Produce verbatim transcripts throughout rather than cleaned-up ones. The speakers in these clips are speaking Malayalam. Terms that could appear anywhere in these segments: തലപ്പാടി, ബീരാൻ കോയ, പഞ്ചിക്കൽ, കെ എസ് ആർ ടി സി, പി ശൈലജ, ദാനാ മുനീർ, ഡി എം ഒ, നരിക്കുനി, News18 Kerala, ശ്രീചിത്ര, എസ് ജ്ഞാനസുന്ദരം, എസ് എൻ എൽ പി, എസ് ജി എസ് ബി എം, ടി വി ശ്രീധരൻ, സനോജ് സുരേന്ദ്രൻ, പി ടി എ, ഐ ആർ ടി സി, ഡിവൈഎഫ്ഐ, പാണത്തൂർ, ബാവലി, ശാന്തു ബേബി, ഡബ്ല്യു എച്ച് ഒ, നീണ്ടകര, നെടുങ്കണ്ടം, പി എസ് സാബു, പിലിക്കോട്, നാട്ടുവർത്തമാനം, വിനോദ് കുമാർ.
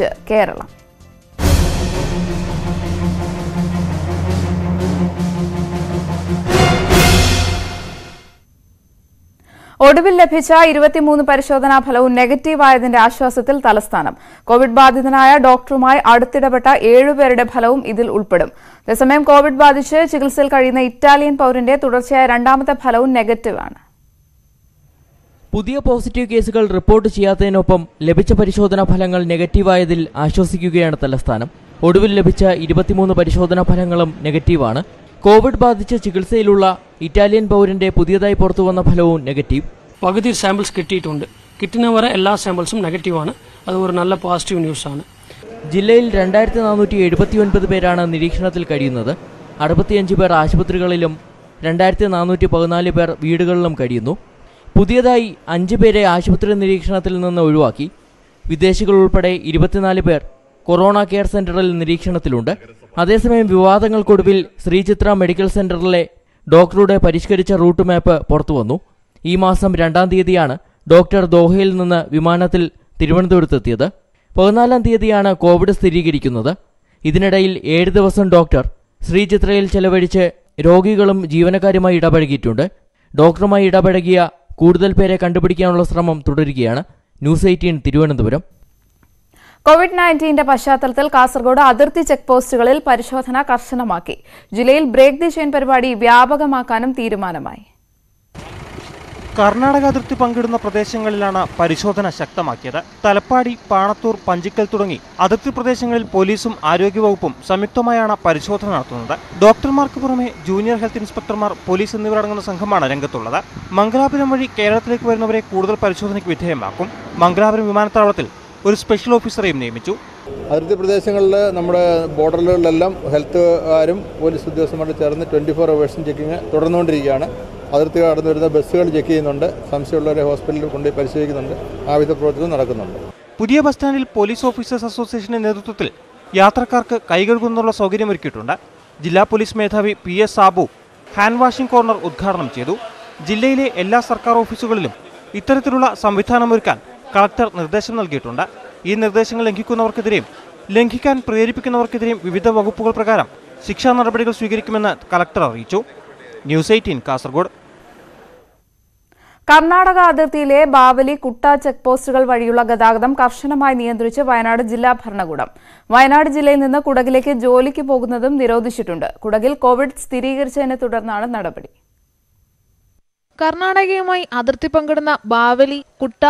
News eighteen Kerala. ഒടുവിൽ ലഭിച്ച ഇരുപത്തിമൂന്ന് പരിശോധനാ ഫലവും നെഗറ്റീവ് ആയതിന്റെ ആശ്വാസത്തിൽ തലസ്ഥാനം. കോവിഡ് ബാധിതനായ ഡോക്ടറുമായി അടുത്തിടപെട്ട ഏഴ് പേരുടെ ഫലവും ഇതിൽ ഉൾപ്പെടും. അതേസമയം കോവിഡ് ബാധിച്ച് ചികിത്സയിൽ കഴിയുന്ന ഇറ്റാലിയൻ പൗരന്റെ തുടർച്ചയായ രണ്ടാമത്തെ ഫലവും നെഗറ്റീവ് ആണ്. പുതിയ പോസിറ്റീവ് കേസുകൾ റിപ്പോർട്ട് ചെയ്യാത്തതിനൊപ്പം ലഭിച്ച പരിശോധനാ ഫലങ്ങൾ നെഗറ്റീവായതിൽ ആശ്വസിക്കുകയാണ് തലസ്ഥാനം. ഒടുവിൽ ലഭിച്ച ഇരുപത്തിമൂന്ന് പരിശോധനാ ഫലങ്ങളും നെഗറ്റീവാണ്. കോവിഡ് ബാധിച്ച് ചികിത്സയിലുള്ള ഇറ്റാലിയൻ പൗരന്റെ പുതിയതായി പുറത്തുവന്ന ഫലവും നെഗറ്റീവ്. പകുതി സാമ്പിൾസ് കിട്ടിയിട്ടുണ്ട്. കിട്ടുന്നവരെ എല്ലാ സാമ്പിൾസും നെഗറ്റീവാണ്. അത് ഒരു നല്ല പോസിറ്റീവ് ന്യൂസാണ്. ജില്ലയിൽ രണ്ടായിരത്തി നാനൂറ്റി എഴുപത്തി ഒൻപത് പേരാണ് നിരീക്ഷണത്തിൽ കഴിയുന്നത്. അറുപത്തിയഞ്ച് പേർ ആശുപത്രികളിലും രണ്ടായിരത്തി നാനൂറ്റി പതിനാല് പേർ വീടുകളിലും കഴിയുന്നു. പുതിയതായി അഞ്ച് പേരെ ആശുപത്രി നിരീക്ഷണത്തിൽ നിന്ന് ഒഴിവാക്കി. വിദേശികൾ ഉൾപ്പെടെ ഇരുപത്തിനാല് പേർ കൊറോണ കെയർ സെന്ററിൽ നിരീക്ഷണത്തിലുണ്ട്. അതേസമയം വിവാദങ്ങൾക്കൊടുവിൽ ശ്രീചിത്ര മെഡിക്കൽ സെന്ററിലെ ഡോക്ടറുടെ പരിഷ്കരിച്ച റൂട്ട് മാപ്പ് പുറത്തുവന്നു. ഈ മാസം രണ്ടാം തീയതിയാണ് ഡോക്ടർ ദോഹയിൽ നിന്ന് വിമാനത്തിൽ തിരുവനന്തപുരത്തെത്തിയത്. പതിനാലാം തീയതിയാണ് കോവിഡ് സ്ഥിരീകരിക്കുന്നത്. ഇതിനിടയിൽ ഏഴ് ദിവസം ഡോക്ടർ ശ്രീചിത്രയിൽ ചെലവഴിച്ച് രോഗികളും ജീവനക്കാരുമായി ഇടപഴകിയിട്ടുണ്ട്. ഡോക്ടറുമായി ഇടപഴകിയ കൂടുതൽ പേരെ കണ്ടുപിടിക്കാനുള്ള ശ്രമം തുടരുകയാണ്. News eighteen Thiruvananthapuram. കോവിഡ് പത്തൊൻപതിന്റെ പശ്ചാത്തലത്തിൽ കാസർഗോഡ് അതിർത്തി ചെക്ക് പോസ്റ്റുകളിൽ പരിശോധന കർശനമാക്കി. ജില്ലയിൽ ബ്രേക്ക് ദി ചെയിൻ പരിപാടി വ്യാപകമാക്കാനും തീരുമാനമായി. കർണാടക അതിർത്തി പങ്കിടുന്ന പ്രദേശങ്ങളിലാണ് പരിശോധന ശക്തമാക്കിയത്. തലപ്പാടി, പാണത്തൂർ, പഞ്ചിക്കൽ തുടങ്ങി അതിർത്തി പ്രദേശങ്ങളിൽ പോലീസും ആരോഗ്യവകുപ്പും സംയുക്തമായാണ് പരിശോധന നടത്തുന്നത്. ഡോക്ടർമാർക്ക് പുറമെ ജൂനിയർ ഹെൽത്ത് ഇൻസ്പെക്ടർമാർ, പോലീസ് എന്നിവരടങ്ങുന്ന സംഘമാണ് രംഗത്തുള്ളത്. മംഗലാപുരം വഴി കേരളത്തിലേക്ക് വരുന്നവരെ കൂടുതൽ പരിശോധനയ്ക്ക് വിധേയമാക്കും. മംഗലാപുരം വിമാനത്താവളത്തിൽ ഒരു സ്പെഷ്യൽ ഓഫീസറെയും നിയമിച്ചു. അതിർത്തി പ്രദേശങ്ങളിൽ നമ്മുടെ ബോർഡറുകളിലെല്ലാം ഹെൽത്തുകാരും പോലീസ് ഉദ്യോഗസ്ഥന്മാരും ചേർന്ന് ട്വൻറ്റി ഫോർ അവേഴ്സും ചെക്കിങ് തുടർന്നുകൊണ്ടിരിക്കുകയാണ്. അതിർത്തി കടന്നു വരുന്ന ബസ്സുകൾ ചെക്ക് ചെയ്യുന്നുണ്ട്. സംശയമുള്ളവരെ ഹോസ്പിറ്റലിൽ കൊണ്ടുപോയി പരിശോധിക്കുന്നുണ്ട്. ആ വിധ പ്രവർത്തനം നടക്കുന്നുണ്ട്. പുതിയ ബസ് സ്റ്റാൻഡിൽ പോലീസ് ഓഫീസേഴ്സ് അസോസിയേഷന്റെ നേതൃത്വത്തിൽ യാത്രക്കാർക്ക് കൈകഴുകുന്നതിനുള്ള സൗകര്യമൊരുക്കിയിട്ടുണ്ട്. ജില്ലാ പോലീസ് മേധാവി പി എസ് സാബു hand washing corner ഉദ്ഘാടനം ചെയ്തു. ജില്ലയിലെ എല്ലാ സർക്കാർ ഓഫീസുകളിലും ഇത്തരത്തിലുള്ള സംവിധാനമൊരുക്കാൻ കളക്ടർ നിർദ്ദേശം നൽകിയിട്ടുണ്ട്. ഈ നിർദ്ദേശങ്ങൾ ലംഘിക്കുന്നവർക്കെതിരെയും ലംഘിക്കാൻ പ്രേരിപ്പിക്കുന്നവർക്കെതിരെയും വിവിധ വകുപ്പുകൾ പ്രകാരം ശിക്ഷാ നടപടികൾ സ്വീകരിക്കുമെന്ന് കളക്ടർ അറിയിച്ചു. News eighteen Kasaragod. കർണാടക അതിർത്തിയിലെ ബാവലി, കുട്ട ചെക്ക് പോസ്റ്റുകൾ വഴിയുള്ള ഗതാഗതം കർശനമായി നിയന്ത്രിച്ച് വയനാട് ജില്ലാ ഭരണകൂടം. വയനാട് ജില്ലയിൽ നിന്ന് കുടകിലേക്ക് ജോലിക്ക് പോകുന്നതും നിരോധിച്ചിട്ടുണ്ട്. കുടകിൽ കോവിഡ് സ്ഥിരീകരിച്ചതിനെ തുടർന്നാണ് നടപടി. കർണാടകയുമായി അതിർത്തി പങ്കിടുന്ന ബാവലി, കുട്ട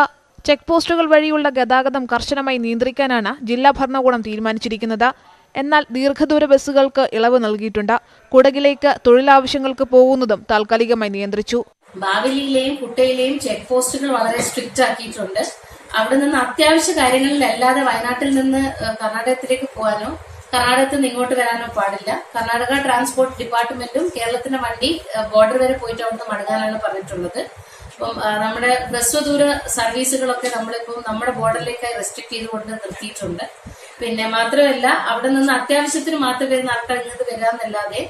ചെക്ക് പോസ്റ്റുകൾ വഴിയുള്ള ഗതാഗതം കർശനമായി നിയന്ത്രിക്കാനാണ് ജില്ലാ ഭരണകൂടം തീരുമാനിച്ചിരിക്കുന്നത്. എന്നാൽ ദീർഘദൂര ബസ്സുകൾക്ക് ഇളവ് നൽകിയിട്ടുണ്ട്. കുടകിലേക്ക് തൊഴിലാവശ്യങ്ങൾക്ക് പോകുന്നതും താൽക്കാലികമായി നിയന്ത്രിച്ചു. ബാവലിയിലെയും കുട്ടയിലെയും ചെക്ക് പോസ്റ്റുകൾ വളരെ സ്ട്രിക്റ്റ് ആക്കിയിട്ടുണ്ട്. അവിടെ നിന്ന് അത്യാവശ്യ കാര്യങ്ങളിലല്ലാതെ വയനാട്ടിൽ നിന്ന് കർണാടകത്തിലേക്ക് പോകാനോ കർണാടകത്തിൽ നിന്ന് ഇങ്ങോട്ട് വരാനോ പാടില്ല. കർണാടക ട്രാൻസ്പോർട്ട് ഡിപ്പാർട്ട്മെന്റും കേരളത്തിന്റെ വണ്ടി ബോർഡർ വരെ പോയിട്ട് അവിടുന്ന് മടങ്ങാനാണ് പറഞ്ഞിട്ടുള്ളത്. അപ്പം നമ്മുടെ ഹ്രസ്വദൂര സർവീസുകളൊക്കെ നമ്മളിപ്പോൾ നമ്മുടെ ബോർഡറിലേക്കായി റെസ്ട്രിക്ട് ചെയ്തുകൊണ്ട് നിർത്തിയിട്ടുണ്ട്. പിന്നെ മാത്രമല്ല, അവിടെ നിന്ന് അത്യാവശ്യത്തിന് മാത്രം വരുന്ന ആൾക്കാർ ഇങ്ങോട്ട് വരാമെന്നല്ലാതെ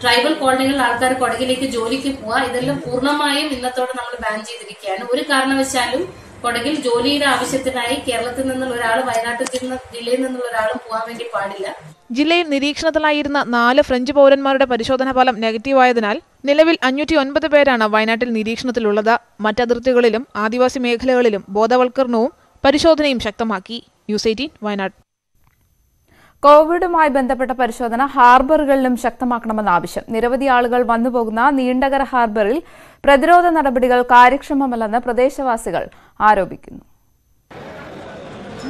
ട്രൈബൽ കോളനികളിൽ ആൾക്കാർ കൊടകിലേക്ക് ജോലിക്ക് പോവുക, ഇതെല്ലാം പൂർണ്ണമായും ഇന്നത്തോടെ നമ്മൾ ബാൻ ചെയ്തിരിക്കുകയാണ്. ഒരു കാരണവശാലും കൊടകിൽ ജോലിയുടെ ആവശ്യത്തിനായി കേരളത്തിൽ നിന്നുള്ള ഒരാൾ വയനാട്ടിൽ നിന്ന് ജില്ലയിൽ നിന്നുള്ള ഒരാളും പോകാൻ വേണ്ടി പാടില്ല. ജില്ലയിൽ നിരീക്ഷണത്തിലായിരുന്ന നാല് ഫ്രഞ്ച് പൗരന്മാരുടെ പരിശോധന ഫലം നെഗറ്റീവായതിനാൽ നിലവിൽ അഞ്ഞൂറ്റി ഒൻപത് പേരാണ് വയനാട്ടിൽ നിരീക്ഷണത്തിലുള്ളത്. മറ്റതിർത്തികളിലും ആദിവാസി മേഖലകളിലും ബോധവൽക്കരണവും പരിശോധനയും ശക്തമാക്കി. News eighteen Wayanad. കോവിഡുമായി ബന്ധപ്പെട്ട പരിശോധന ഹാർബറുകളിലും ശക്തമാക്കണമെന്ന ആവശ്യം. നിരവധി ആളുകൾ വന്നുപോകുന്ന നീണ്ടകര ഹാർബറിൽ പ്രതിരോധ നടപടികൾ കാര്യക്ഷമമല്ലെന്ന് പ്രദേശവാസികൾ ആരോപിക്കുന്നു.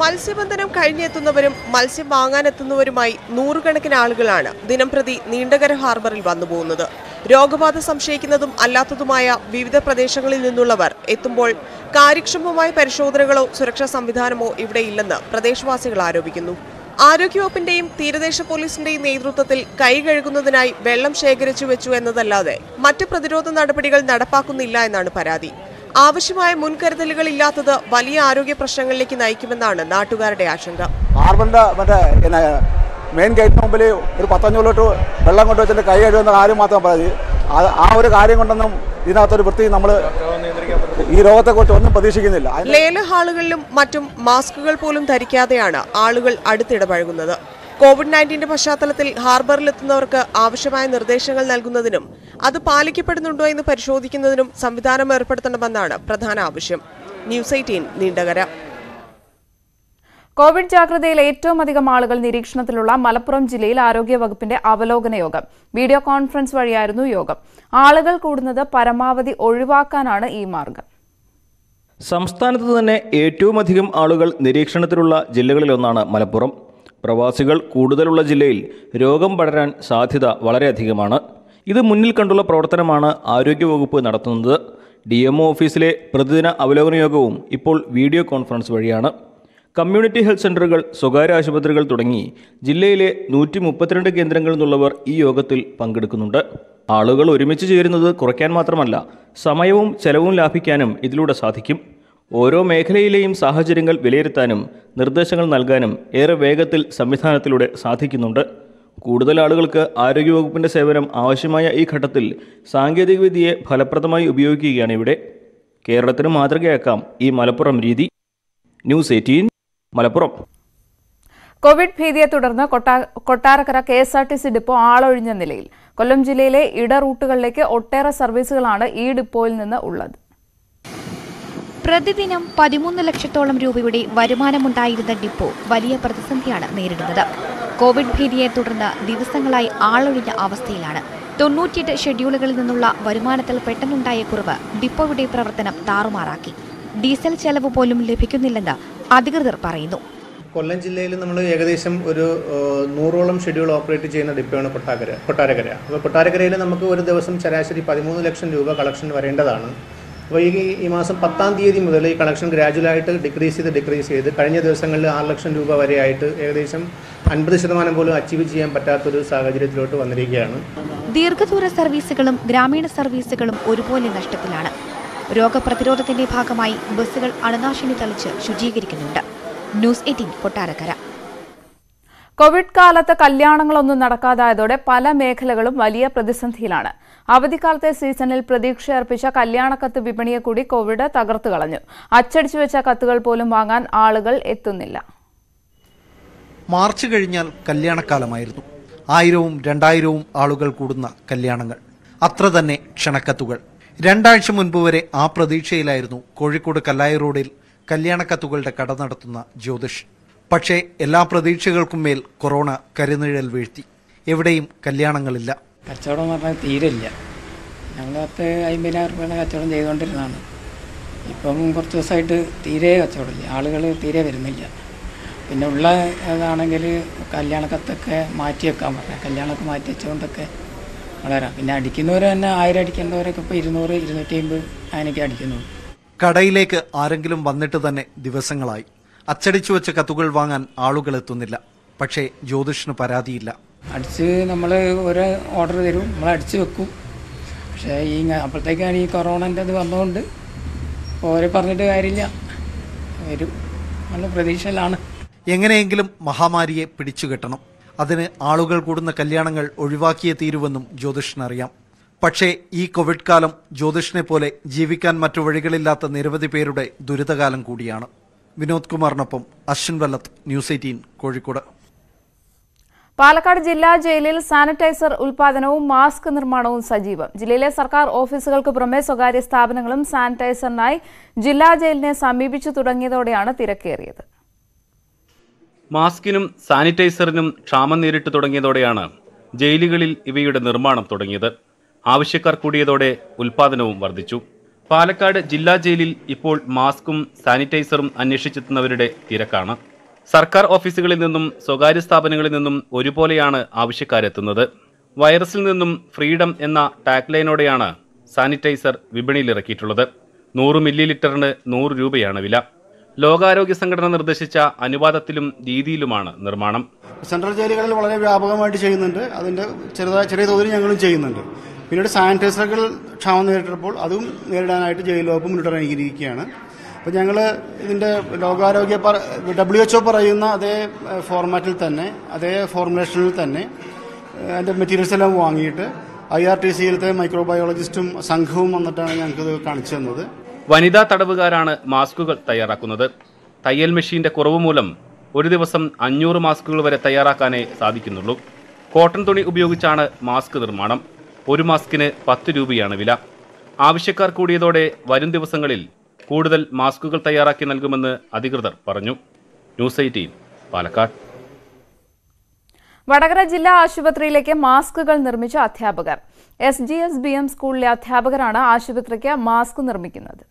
മത്സ്യബന്ധനം കഴിഞ്ഞെത്തുന്നവരും മത്സ്യം വാങ്ങാനെത്തുന്നവരുമായി നൂറുകണക്കിന് ആളുകളാണ് ദിനംപ്രതി നീണ്ടകര ഹാർബറിൽ വന്നുപോകുന്നത്. രോഗബാധ സംശയിക്കുന്നതും അല്ലാത്തതുമായ വിവിധ പ്രദേശങ്ങളിൽ നിന്നുള്ളവർ എത്തുമ്പോൾ കാര്യക്ഷമമായ പരിശോധനകളോ സുരക്ഷാ സംവിധാനമോ ഇവിടെ ഇല്ലെന്ന് പ്രദേശവാസികൾ ആരോപിക്കുന്നു. ആരോഗ്യവകുപ്പിന്റെയും തീരദേശ പോലീസിന്റെയും നേതൃത്വത്തിൽ കൈ കഴുകുന്നതിനായി വെള്ളം ശേഖരിച്ചു വെച്ചു എന്നതല്ലാതെ മറ്റ് പ്രതിരോധ നടപടികൾ നടപ്പാക്കുന്നില്ല എന്നാണ് പരാതി. ആവശ്യമായ മുൻകരുതലുകൾ ഇല്ലാത്തത് വലിയ ആരോഗ്യ പ്രശ്നങ്ങളിലേക്ക് നയിക്കുമെന്നാണ് നാട്ടുകാരുടെ ആശങ്ക. ഹാർബറിന്റെ മറ്റേ മെയിൻ ഗേറ്റിന് മുമ്പിൽ ഒരു പത്തഞ്ഞൂറ് ലിറ്റർ വെള്ളം കൊണ്ടുവച്ചിട്ട് കൈ കഴുകുന്ന കാര്യം മാത്രം പരാതി. ആ ഒരു കാര്യം കൊണ്ടൊന്നും ഇതിനകത്തൊരു വൃത്തി നമ്മൾ ഈ രോഗത്തെക്കുറിച്ചൊന്നും പ്രതീക്ഷിക്കുന്നില്ല. ലേലഹാളുകളിലും മറ്റും മാസ്കുകൾ പോലും ധരിക്കാതെയാണ് ആളുകൾ അടുത്തിടപഴകുന്നത്. കോവിഡ് നയൻറ്റീൻ്റെ പശ്ചാത്തലത്തിൽ ഹാർബറിലെത്തുന്നവർക്ക് ആവശ്യമായ നിർദ്ദേശങ്ങൾ നൽകുന്നതിനും അത് പാലിക്കപ്പെടുന്നുണ്ടോ എന്ന് പരിശോധിക്കുന്നതിനും സംവിധാനം ഏർപ്പെടുത്തണമെന്നാണ് പ്രധാന ആവശ്യം. News eighteen നീണ്ടകര. കോവിഡ് ജാഗ്രതയിൽ ഏറ്റവും അധികം ആളുകൾ നിരീക്ഷണത്തിലുള്ള മലപ്പുറം ജില്ലയിൽ ആരോഗ്യവകുപ്പിന്റെ അവലോകന യോഗം വീഡിയോ കോൺഫറൻസ് വഴിയായിരുന്നു യോഗം. ആളുകൾ കൂടുന്നത് പരമാവധി ഒഴിവാക്കാനാണ് ഈ മാർഗം. സംസ്ഥാനത്ത് തന്നെ ഏറ്റവും അധികം ആളുകൾ നിരീക്ഷണത്തിലുള്ള ജില്ലകളിലൊന്നാണ് മലപ്പുറം. പ്രവാസികൾ കൂടുതലുള്ള ജില്ലയിൽ രോഗം പടരാൻ സാധ്യത വളരെയധികമാണ്. ഇത് മുന്നിൽ കണ്ടുള്ള പ്രവർത്തനമാണ് ആരോഗ്യവകുപ്പ് നടത്തുന്നത്. ഡി എം ഒ ഓഫീസിലെ പ്രതിദിന അവലോകന യോഗവും ഇപ്പോൾ വീഡിയോ കോൺഫറൻസ് വഴിയാണ്. കമ്മ്യൂണിറ്റി ഹെൽത്ത് സെൻ്ററുകൾ, സ്വകാര്യ ആശുപത്രികൾ തുടങ്ങി ജില്ലയിലെ നൂറ്റി മുപ്പത്തിരണ്ട് കേന്ദ്രങ്ങളിൽ നിന്നുള്ളവർ ഈ യോഗത്തിൽ പങ്കെടുക്കുന്നുണ്ട്. ആളുകൾ ഒരുമിച്ച് ചേരുന്നത് കുറയ്ക്കാൻ മാത്രമല്ല സമയവും ചെലവും ലാഭിക്കാനും ഇതിലൂടെ സാധിക്കും. ഓരോ മേഖലയിലെയും സാഹചര്യങ്ങൾ വിലയിരുത്താനും നിർദ്ദേശങ്ങൾ നൽകാനും ഏറെ വേഗത്തിൽ സംവിധാനത്തിലൂടെ സാധിക്കുന്നുണ്ട്. കൂടുതൽ ആളുകൾക്ക് ആരോഗ്യവകുപ്പിൻ്റെ സേവനം ആവശ്യമായ ഈ ഘട്ടത്തിൽ സാങ്കേതികവിദ്യയെ ഫലപ്രദമായി ഉപയോഗിക്കുകയാണ് ഇവിടെ. കേരളത്തിന് മാതൃകയാക്കാം ഈ മലപ്പുറം രീതി. News eighteen Malappuram. കോവിഡ് ഭീതിയെ തുടർന്ന് Kottarakkara കെ എസ് ആർ ടി സി depot ആളൊഴിഞ്ഞ നിലയിൽ. കൊല്ലം ജില്ലയിലെ ഇട റൂട്ടുകളിലേക്ക് ഒട്ടേറെ സർവീസുകളാണ് ഈ ഡിപ്പോയിൽ നിന്ന് ഉള്ളത്. പ്രതിദിനം പതിമൂന്ന് ലക്ഷത്തോളം രൂപയുടെ വരുമാനമുണ്ടായിരുന്ന ഡിപ്പോ വലിയ പ്രതിസന്ധിയാണ് നേരിടുന്നത്. കോവിഡ് ഭീതിയെ തുടർന്ന് ദിവസങ്ങളായി ആളൊഴിഞ്ഞ അവസ്ഥയിലാണ്. തൊണ്ണൂറ്റിയെട്ട് ഷെഡ്യൂളുകളിൽ നിന്നുള്ള വരുമാനത്തിൽ പെട്ടെന്നുണ്ടായ കുറവ് ഡിപ്പോയുടെ പ്രവർത്തനം താറുമാറാക്കി. ഡീസൽ ചെലവ് പോലും ലഭിക്കുന്നില്ലെന്ന് അധികൃതർ പറയുന്നു. കൊല്ലം ജില്ലയിൽ നമ്മൾ ഏകദേശം ഒരു നൂറോളം ഷെഡ്യൂൾ ഓപ്പറേറ്റ് ചെയ്യുന്ന ഡിപ്പോയാണ് കൊട്ടാരക്കര കൊട്ടാരക്കര അപ്പോൾ കൊട്ടാരക്കരയിൽ നമുക്ക് ഒരു ദിവസം ശരാശരി പതിമൂന്ന് ലക്ഷം രൂപ കളക്ഷൻ വരേണ്ടതാണ്. അപ്പോൾ ഈ ഈ മാസം പത്താം തീയതി മുതൽ ഈ കളക്ഷൻ ഗ്രാജുവലായിട്ട് ഡിക്രീസ് ചെയ്ത് ഡിക്രീസ് ചെയ്ത് കഴിഞ്ഞ ദിവസങ്ങളിൽ ആറ് ലക്ഷം രൂപ വരെ ആയിട്ട് ഏകദേശം അൻപത് ശതമാനം പോലും അച്ചീവ് ചെയ്യാൻ പറ്റാത്തൊരു സാഹചര്യത്തിലോട്ട് വന്നിരിക്കുകയാണ്. ദീർഘദൂര സർവീസുകളും ഗ്രാമീണ സർവീസുകളും ഒരുപോലെ നഷ്ടത്തിലാണ്. രോഗപ്രതിരോധത്തിന്റെ ഭാഗമായി ബസ്സുകൾ അണുനാശിനി തളിച്ച് ശുചീകരിക്കുന്നുണ്ട്. News eighteen Kottarakkara. കോവിഡ് കാലത്ത് കല്യാണങ്ങളൊന്നും നടക്കാതായതോടെ പല മേഖലകളും വലിയ പ്രതിസന്ധിയിലാണ്. അവധിക്കാലത്തെ സീസണിൽ പ്രതീക്ഷയർപ്പിച്ച കല്യാണക്കത്ത് വിപണിയെ കൂടി കോവിഡ് തകർത്തു കളഞ്ഞു. അച്ചടിച്ചു വെച്ച കത്തുകൾ പോലും വാങ്ങാൻ ആളുകൾ എത്തുന്നില്ല. മാർച്ച് കഴിഞ്ഞാൽ കല്യാണക്കാലമായിരുന്നു. ആയിരവും രണ്ടായിരവും ആളുകൾ കൂടുന്ന കല്യാണങ്ങൾ, അത്ര തന്നെ ക്ഷണക്കത്തുകൾ. രണ്ടാഴ്ച മുൻപ് വരെ ആ പ്രതീക്ഷയിലായിരുന്നു കോഴിക്കോട് കല്ലായി റോഡിൽ കല്യാണക്കത്തുകളുടെ കട നടത്തുന്ന ജ്യോതിഷ്. പക്ഷേ എല്ലാ പ്രതീക്ഷകൾക്കും മേൽ കൊറോണ കരുനിഴൽ വീഴ്ത്തി. എവിടെയും കല്യാണങ്ങളില്ല. കച്ചവടം പറഞ്ഞാൽ തീരില്ല. ഞങ്ങൾ പത്ത് അമ്പതിനായിരം രൂപയുടെ കച്ചവടം ചെയ്തുകൊണ്ടിരുന്നതാണ്. ഇപ്പം കുറച്ച് ദിവസമായിട്ട് തീരെ കച്ചവടമില്ല, ആളുകൾ തീരെ വരുന്നില്ല. പിന്നെ ഉള്ള അതാണെങ്കിൽ കല്യാണക്കത്തൊക്കെ മാറ്റിവെക്കാൻ പറഞ്ഞാൽ കല്യാണമൊക്കെ മാറ്റി വെച്ചുകൊണ്ടൊക്കെ വളരാം. പിന്നെ അടിക്കുന്നവർ തന്നെ ആയിരം അടിക്കേണ്ടവരൊക്കെ ഇപ്പോൾ ഇരുന്നൂറ് ഇരുന്നൂറ്റി അമ്പത് അതിനൊക്കെ അടിക്കുന്നുള്ളൂ. കടയിലേക്ക് ആരെങ്കിലും വന്നിട്ട് തന്നെ ദിവസങ്ങളായി. അച്ചടിച്ചു വെച്ച കത്തുകൾ വാങ്ങാൻ ആളുകൾ എത്തുന്നില്ല. പക്ഷേ ജ്യോതിഷിന് പരാതിയില്ല. അടിച്ച് നമ്മൾ ഒരു ഓർഡർ തരും, നമ്മൾ അടിച്ചു വെക്കും. പക്ഷേ ഈ അപ്പോഴത്തേക്കാണ് ഈ കൊറോണൻ്റെ ഇത് വന്നതുകൊണ്ട് ഓരോ പറഞ്ഞിട്ട് കാര്യമില്ല, വരും നല്ല പ്രതീക്ഷയിലാണ്. എങ്ങനെയെങ്കിലും മഹാമാരിയെ പിടിച്ചു കെട്ടണം. അതിന് ആളുകൾ കൂടുന്ന കല്യാണങ്ങൾ ഒഴിവാക്കിയേ തീരുവെന്നും ജ്യോതിഷനറിയാം. പക്ഷേ ഈ കോവിഡ് കാലം ജ്യോതിഷനെ പോലെ ജീവിക്കാൻ മറ്റു വഴികളില്ലാത്ത നിരവധി പേരുടെ ദുരിതകാലം കൂടിയാണ്. വിനോദ് കുമാറിനൊപ്പം അശ്വിൻ വല്ലത്ത്, ന്യൂസ് എയ്റ്റീൻ കോഴിക്കോട്. പാലക്കാട് ജില്ലാ ജയിലിൽ സാനിറ്റൈസർ ഉൽപാദനവും മാസ്ക് നിർമ്മാണവും സജീവം. ജില്ലയിലെ സർക്കാർ ഓഫീസുകൾക്ക് പുറമെ സ്വകാര്യ സ്ഥാപനങ്ങളും സാനിറ്റൈസറിനായി ജില്ലാ ജയിലിനെ സമീപിച്ചു തുടങ്ങിയതോടെയാണ് തിരക്കേറിയത്. മാസ്കിനും സാനിറ്റൈസറിനും ക്ഷാമം നേരിട്ട് തുടങ്ങിയതോടെയാണ് ജയിലുകളിൽ ഇവയുടെ നിർമ്മാണം തുടങ്ങിയത്. ആവശ്യക്കാർ കൂടിയതോടെ ഉൽപ്പാദനവും വർദ്ധിച്ചു. പാലക്കാട് ജില്ലാ ജയിലിൽ ഇപ്പോൾ മാസ്കും സാനിറ്റൈസറും അന്വേഷിച്ചെത്തുന്നവരുടെ തിരക്കാണ്. സർക്കാർ ഓഫീസുകളിൽ നിന്നും സ്വകാര്യ സ്ഥാപനങ്ങളിൽ നിന്നും ഒരുപോലെയാണ് ആവശ്യക്കാരെത്തുന്നത്. വൈറസിൽ നിന്നും ഫ്രീഡം എന്ന ടാഗ്ലൈനോടെയാണ് സാനിറ്റൈസർ വിപണിയിലിറക്കിയിട്ടുള്ളത്. നൂറ് മില്ലി ലിറ്ററിന് നൂറ് രൂപയാണ് വില. ലോകാരോഗ്യ സംഘടന നിർദ്ദേശിച്ച അനുപാതത്തിലും രീതിയിലുമാണ് നിർമ്മാണം. സെൻട്രൽ ജയിലുകളിൽ വളരെ വ്യാപകമായിട്ട് ചെയ്യുന്നുണ്ട്. അതിന്റെ ചെറുതായ ചെറിയ തോതിൽ ഞങ്ങളും ചെയ്യുന്നുണ്ട്. പിന്നീട് സാനിറ്റൈസറുകൾ ക്ഷാമം നേരിട്ടപ്പോൾ അതും നേരിടാനായിട്ട് ജയിൽ വകുപ്പ് മുന്നിട്ടിറങ്ങിയിരിക്കുകയാണ്. അപ്പോൾ ഞങ്ങൾ ഇതിന്റെ ലോകാരോഗ്യ ഡബ്ല്യു എച്ച് ഒ പറയുന്ന അതേ ഫോർമാറ്റിൽ തന്നെ അതേ ഫോർമുലേഷനിൽ തന്നെ അതിന്റെ മെറ്റീരിയൽസ് എല്ലാം വാങ്ങിയിട്ട് ഐ ആർ ടി സിയിലത്തെ മൈക്രോബയോളജിസ്റ്റും സംഘവും വന്നിട്ടാണ് ഞങ്ങൾക്ക് ഇത് കാണിച്ചു തന്നത്. വനിതാ തടവുകാരാണ് മാസ്കുകൾ തയ്യാറാക്കുന്നത്. തയ്യൽ മെഷീന്റെ കുറവ് മൂലം ഒരു ദിവസം അഞ്ഞൂറ് മാസ്കുകൾ വരെ തയ്യാറാക്കാനേ സാധിക്കുന്നുള്ളൂ. കോട്ടൺ തുണി ഉപയോഗിച്ചാണ് മാസ്ക് നിർമ്മാണം. ഒരു മാസ്കിന് പത്ത് രൂപയാണ് വില. ആവശ്യക്കാർ കൂടിയതോടെ വരും ദിവസങ്ങളിൽ കൂടുതൽ മാസ്കുകൾ തയ്യാറാക്കി നൽകുമെന്ന് അധികൃതർ പറഞ്ഞു. News eighteen Palakkad. വടകര ജില്ലാ ആശുപത്രിയിലേക്ക് മാസ്കുകൾ നിർമ്മിച്ച അധ്യാപകർ. എസ് ജി എസ് ബി എം സ്കൂളിലെ അധ്യാപകരാണ് ആശുപത്രിക്ക് മാസ്ക് നിർമ്മിക്കുന്നത്.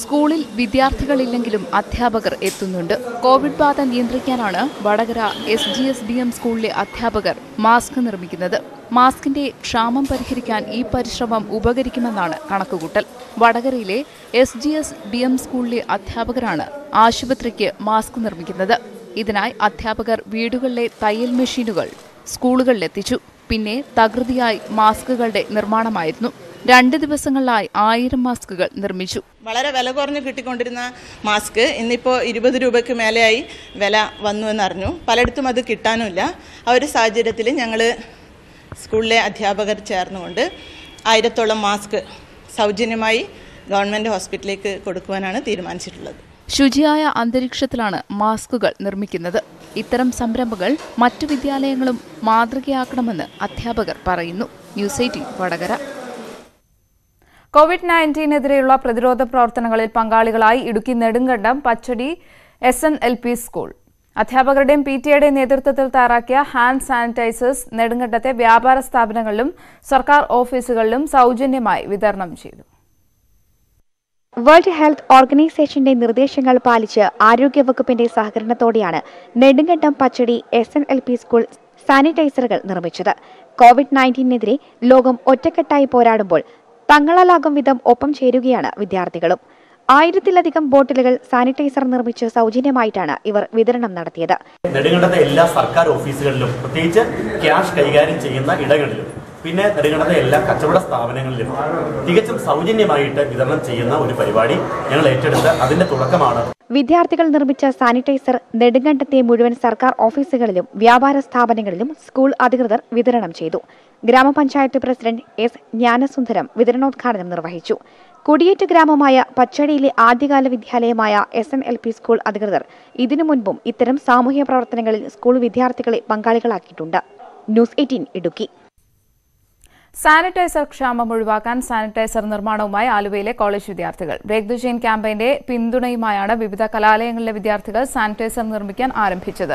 സ്കൂളിൽ വിദ്യാർത്ഥികളില്ലെങ്കിലും അധ്യാപകർ എത്തുന്നുണ്ട്. കോവിഡ് ബാധ നിയന്ത്രിക്കാനാണ് Vadakara എസ് ജി എസ് ബി എം സ്കൂളിലെ അധ്യാപകർ മാസ്ക് നിർമ്മിക്കുന്നത്. മാസ്കിന്റെ ക്ഷാമം പരിഹരിക്കാൻ ഈ പരിശ്രമം ഉപകരിക്കുമെന്നാണ് കണക്കുകൂട്ടൽ. വടകരയിലെ എസ് ജി എസ് ബി എം സ്കൂളിലെ അധ്യാപകരാണ് ആശുപത്രിക്ക് മാസ്ക് നിർമ്മിക്കുന്നത്. ഇതിനായി അധ്യാപകർ വീടുകളിലെ തയ്യൽ മെഷീനുകൾ സ്കൂളുകളിലെത്തിച്ചു. പിന്നെ തകൃതിയായി മാസ്കുകളുടെ നിർമ്മാണമായിരുന്നു. രണ്ട് ദിവസങ്ങളിലായി ആയിരം മാസ്കുകൾ നിർമ്മിച്ചു. വളരെ വില കുറഞ്ഞ് കിട്ടിക്കൊണ്ടിരുന്ന മാസ്ക് ഇന്നിപ്പോൾ ഇരുപത് രൂപയ്ക്ക് മേലെയായി വില വന്നു എന്നറിഞ്ഞു. പലയിടത്തും അത് കിട്ടാനുമില്ല. ആ ഒരു സാഹചര്യത്തിൽ ഞങ്ങൾ സ്കൂളിലെ അധ്യാപകർ ചേർന്നുകൊണ്ട് ആയിരത്തോളം മാസ്ക് സൗജന്യമായി ഗവൺമെൻറ് ഹോസ്പിറ്റലിലേക്ക് കൊടുക്കുവാനാണ് തീരുമാനിച്ചിട്ടുള്ളത്. ശുചിയായ അന്തരീക്ഷത്തിലാണ് മാസ്കുകൾ നിർമ്മിക്കുന്നത്. ഇത്തരം സംരംഭങ്ങൾ മറ്റു വിദ്യാലയങ്ങളും മാതൃകയാക്കണമെന്ന് അധ്യാപകർ പറയുന്നു. News eighteen Vadakara. കോവിഡ് പത്തൊൻപതിനെതിരെയുള്ള പ്രതിരോധ പ്രവർത്തനങ്ങളിൽ പങ്കാളികളായി Idukki നെടുങ്കണ്ടം Pachadi എസ് എൻ എൽ പി school അധ്യാപകരുടെയും പി ടി എയുടെയും നേതൃത്വത്തിൽ തയ്യാറാക്കിയ ഹാൻഡ് സാനിറ്റൈസേഴ്സ് നെടുങ്കണ്ടത്തെ വ്യാപാര സ്ഥാപനങ്ങളിലും സർക്കാർ ഓഫീസുകളിലും സൗജന്യമായി വിതരണം ചെയ്തു. വേൾഡ് ഹെൽത്ത് ഓർഗനൈസേഷന്റെ നിർദ്ദേശങ്ങൾ പാലിച്ച് ആരോഗ്യവകുപ്പിന്റെ സഹകരണത്തോടെയാണ് നെടുങ്കണ്ടം Pachadi എസ് എൻ എൽ പി school സാനിറ്റൈസറുകൾ നിർമ്മിച്ചത്. കോവിഡ് പത്തൊൻപതിനെതിരെ ലോകം ഒറ്റക്കെട്ടായി പോരാടുമ്പോൾ തങ്ങളാലാകും വിധം ഒപ്പം ചേരുകയാണ് വിദ്യാർത്ഥികളും. ആയിരത്തിലധികം ബോട്ടിലുകൾ സാനിറ്റൈസർ നിർമ്മിച്ച് സൗജന്യമായിട്ടാണ് ഇവർ വിതരണം നടത്തിയത്. നെടുങ്കണ്ടത്തെ എല്ലാ സർക്കാർ ഓഫീസുകളിലും പ്രത്യേകിച്ച് ക്യാഷ് കൈകാര്യം ചെയ്യുന്ന ഇടങ്ങളിലും പിന്നെ നെടുങ്കണ്ടത്തെ എല്ലാ കച്ചവട സ്ഥാപനങ്ങളിലും തികച്ചും സൗജന്യമായിട്ട് വിതരണം ചെയ്യുന്ന ഒരു പരിപാടി ഞങ്ങൾ ഏറ്റെടുത്ത് അതിന്റെ തുടക്കമാണ്. വിദ്യാർത്ഥികൾ നിർമ്മിച്ച സാനിറ്റൈസർ നെടുങ്കണ്ടത്തെ മുഴുവൻ സർക്കാർ ഓഫീസുകളിലും വ്യാപാര സ്ഥാപനങ്ങളിലും സ്കൂൾ അധികൃതർ വിതരണം ചെയ്തു. ഗ്രാമപഞ്ചായത്ത് പ്രസിഡന്റ് എസ് ജ്ഞാനസുന്ദരം വിതരണോദ്ഘാടനം നിർവഹിച്ചു. കുടിയേറ്റ ഗ്രാമമായ പച്ചടിയിലെ ആദ്യകാല വിദ്യാലയമായ എസ് എൻ എൽ പി school അധികൃതർ ഇതിനു മുൻപും ഇത്തരം സാമൂഹ്യ പ്രവർത്തനങ്ങളിൽ സ്കൂൾ വിദ്യാർത്ഥികളെ പങ്കാളികളാക്കിയിട്ടുണ്ട്. News eighteen Idukki. സാനിറ്റൈസർ ക്ഷാമം ഒഴിവാക്കാൻ സാനിറ്റൈസർ നിർമ്മാണവുമായി ആലുവയിലെ കോളേജ് വിദ്യാർത്ഥികൾ. ബ്രേക്ക് ദി ചെയിൻ ക്യാമ്പയിന്റെ പിന്തുണയുമായാണ് വിവിധ കലാലയങ്ങളിലെ വിദ്യാർത്ഥികൾ സാനിറ്റൈസർ നിർമ്മിക്കാൻ ആരംഭിച്ചത്.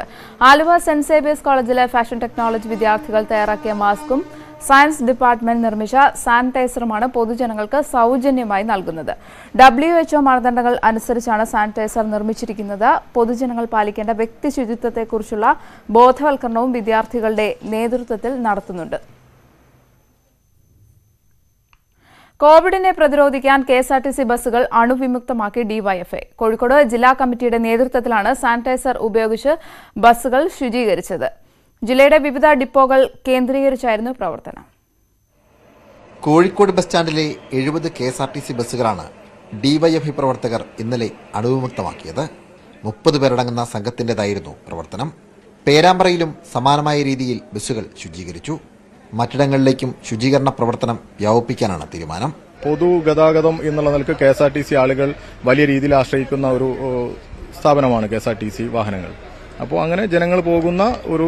ആലുവ സെന്റ് സേവിയേഴ്സ് കോളേജിലെ ഫാഷൻ ടെക്നോളജി വിദ്യാർത്ഥികൾ തയ്യാറാക്കിയ മാസ്കും സയൻസ് ഡിപ്പാർട്ട്മെന്റ് നിർമ്മിച്ച സാനിറ്റൈസറുമാണ് പൊതുജനങ്ങൾക്ക് സൗജന്യമായി നൽകുന്നത്. ഡബ്ല്യു എച്ച്ഒ മാനദണ്ഡങ്ങൾ അനുസരിച്ചാണ് സാനിറ്റൈസർ നിർമ്മിച്ചിരിക്കുന്നത്. പൊതുജനങ്ങൾ പാലിക്കേണ്ട വ്യക്തി ശുചിത്വത്തെക്കുറിച്ചുള്ള ബോധവൽക്കരണവും വിദ്യാർത്ഥികളുടെ നേതൃത്വത്തിൽ നടത്തുന്നുണ്ട്. കോവിഡിനെ പ്രതിരോധിക്കാൻ കെ എസ് ആർ ടി സി ബസ്സുകൾ അണുവിമുക്തമാക്കി ഡിവൈഎഫ്ഐ. കോഴിക്കോട് ജില്ലാ കമ്മിറ്റിയുടെ നേതൃത്വത്തിലാണ് സാനിറ്റൈസർ ഉപയോഗിച്ച് ബസ്സുകൾ ശുചീകരിച്ചത്. ജില്ലയുടെ വിവിധ ഡിപ്പോകൾ കേന്ദ്രീകരിച്ചായിരുന്നു പ്രവർത്തനം. കോഴിക്കോട് ബസ് സ്റ്റാൻഡിലെ എഴുപത് കെ എസ് ആർ ടി സി ബസ്സുകളാണ് ഡിവൈഎഫ്ഐ പ്രവർത്തകർ ഇന്നലെ അണുവിമുക്തമാക്കിയത്. മുപ്പത് പേരടങ്ങുന്ന സംഘത്തിൻ്റെതായിരുന്നു പ്രവർത്തനം. പേരാമ്പ്രയിലും സമാനമായ രീതിയിൽ ബസ്സുകൾ ശുചീകരിച്ചു. മറ്റിടങ്ങളിലേക്കും ശുചീകരണ പ്രവർത്തനം വ്യാപിപ്പിക്കാനാണ് തീരുമാനം. പൊതുഗതാഗതം എന്നുള്ള നിലക്ക് കെ എസ് ആർ ടി സി ആളുകൾ വലിയ രീതിയിൽ ആശ്രയിക്കുന്ന ഒരു സ്ഥാപനമാണ് കെ എസ് ആർ ടി സി വാഹനങ്ങൾ. അപ്പോൾ അങ്ങനെ ജനങ്ങൾ പോകുന്ന ഒരു